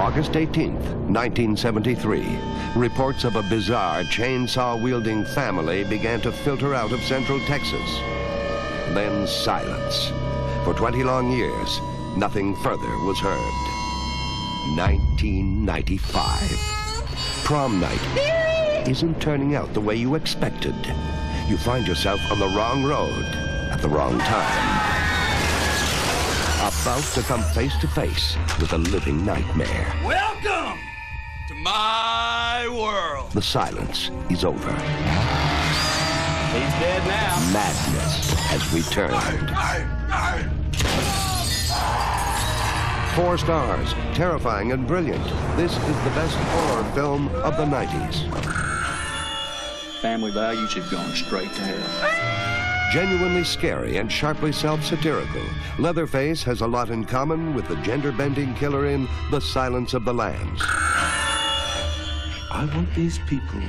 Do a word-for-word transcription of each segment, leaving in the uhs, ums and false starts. August eighteenth, nineteen seventy-three, reports of a bizarre chainsaw-wielding family began to filter out of central Texas. Then silence. For twenty long years, nothing further was heard. nineteen ninety-five. Prom night isn't turning out the way you expected. You find yourself on the wrong road at the wrong time. About to come face to face with a living nightmare. Welcome to my world. The silence is over. He's dead now. Madness has returned. I, I, I. Four stars, terrifying and brilliant. This is the best horror film of the nineties. Family values have gone straight to hell. Genuinely scary and sharply self-satirical, Leatherface has a lot in common with the gender-bending killer in The Silence of the Lambs. I want these people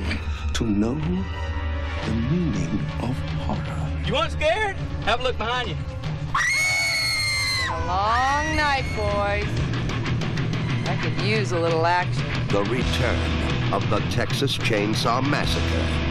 to know the meaning of horror. You want scared? Have a look behind you. Long night, boys. I could use a little action. The return of the Texas Chainsaw Massacre.